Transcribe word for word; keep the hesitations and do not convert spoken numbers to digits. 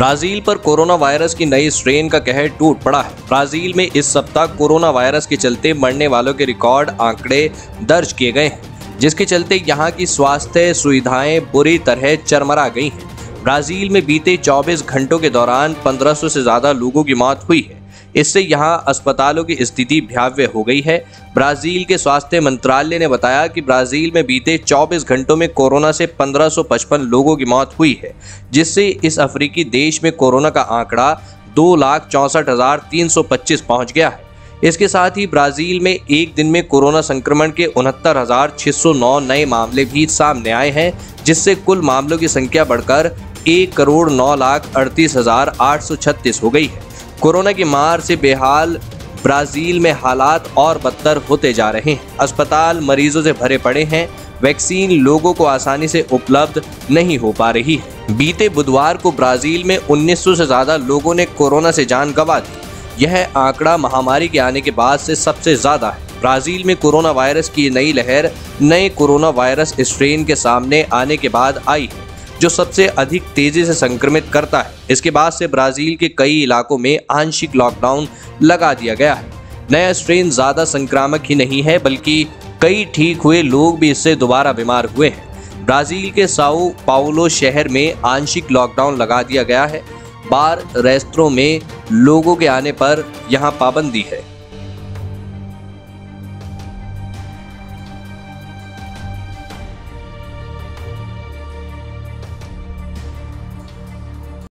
Brazil पर corona virus की नई स्ट्रेन का कहर टूट पड़ा है। ब्राजील में इस सप्ताह कोरोना वायरस के चलते मरने वालों के रिकॉर्ड आंकड़े दर्ज किए गए हैं, जिसके चलते यहां की स्वास्थ्य सुविधाएं बुरी तरह चरमरा गई हैं। ब्राजील में बीते चौबीस घंटों के दौरान पंद्रह सौ से ज़्यादा लोगों की मौत हुई है। इससे यहां अस्पतालों की स्थिति भयावह हो गई है। ब्राज़ील के स्वास्थ्य मंत्रालय ने बताया कि ब्राज़ील में बीते चौबीस घंटों में कोरोना से पंद्रह सौ पचपन लोगों की मौत हुई है, जिससे इस अफ्रीकी देश में कोरोना का आंकड़ा दो लाख चौंसठ हज़ार तीन सौ पच्चीस पहुँच गया है। इसके साथ ही ब्राज़ील में एक दिन में कोरोना संक्रमण के उनहत्तर हज़ार छः सौ नौ नए मामले भी सामने आए हैं, जिससे कुल मामलों की संख्या बढ़कर एक करोड़ नौ लाख अड़तीस हज़ार आठ सौ छत्तीस हो गई है। कोरोना की मार से बेहाल ब्राज़ील में हालात और बदतर होते जा रहे हैं। अस्पताल मरीजों से भरे पड़े हैं, वैक्सीन लोगों को आसानी से उपलब्ध नहीं हो पा रही है। बीते बुधवार को ब्राज़ील में उन्नीस सौ से ज़्यादा लोगों ने कोरोना से जान गंवा दी। यह आंकड़ा महामारी के आने के बाद से सबसे ज़्यादा है। ब्राज़ील में कोरोना वायरस की नई लहर नए कोरोना वायरस स्ट्रेन के सामने आने के बाद आई है, जो सबसे अधिक तेजी से संक्रमित करता है। इसके बाद से ब्राज़ील के कई इलाकों में आंशिक लॉकडाउन लगा दिया गया है। नया स्ट्रेन ज़्यादा संक्रामक ही नहीं है, बल्कि कई ठीक हुए लोग भी इससे दोबारा बीमार हुए हैं। ब्राज़ील के साओ पाउलो शहर में आंशिक लॉकडाउन लगा दिया गया है। बार रेस्तरां में लोगों के आने पर यहाँ पाबंदी है।